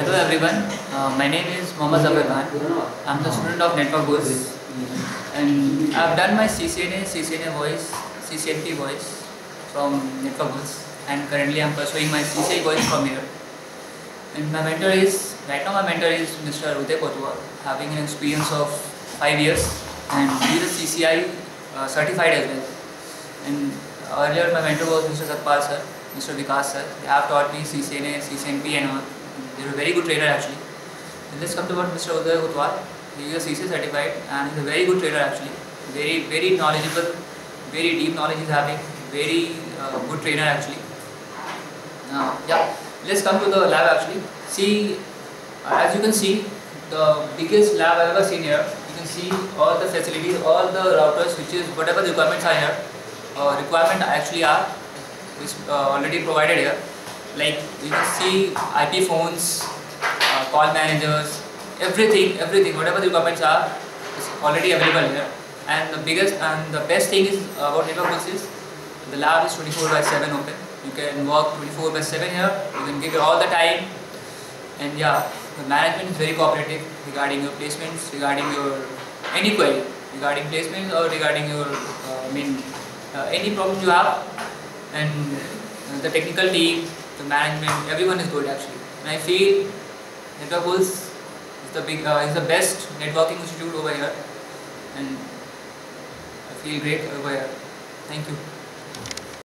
Hello everyone, my name is Mohammad Zafar Khan. I'm the student of Network Bulls and I've done my CCNA, CCNA Voice, CCNP Voice from Network Bulls and currently I'm pursuing my CCI Voice from here. And my mentor is, right now my mentor is Mr. Udhay Kotwal, having an experience of 5 years and he's a CCI certified as well. And earlier my mentor was Mr. Sakpal sir, Mr. Vikas sir. They have taught me CCNA, CCNP and all. They were a very good trader actually. And let's come to about Mr. Udhay Kotwal. He is a CCI certified and he's a very good trader actually. Very knowledgeable, very deep knowledge he's having. Very good trainer actually. Let's come to the lab actually. See, as you can see, the biggest lab I've ever seen here. You can see all the facilities, all the routers, switches, whatever the requirements are here. Already provided here. Like you can see IP phones, call managers, everything, whatever the requirements are, is already available here. And the biggest and the best thing is about Network Bulls is the lab is 24/7 open. You can work 24/7 here. You can give it all the time. And yeah, the management is very cooperative regarding your placements, regarding your any query, regarding placements or regarding your any problem you have. And the technical team, the management, everyone is good actually. And I feel Network Bulls is the best networking institute over here. And I feel great over here. Thank you.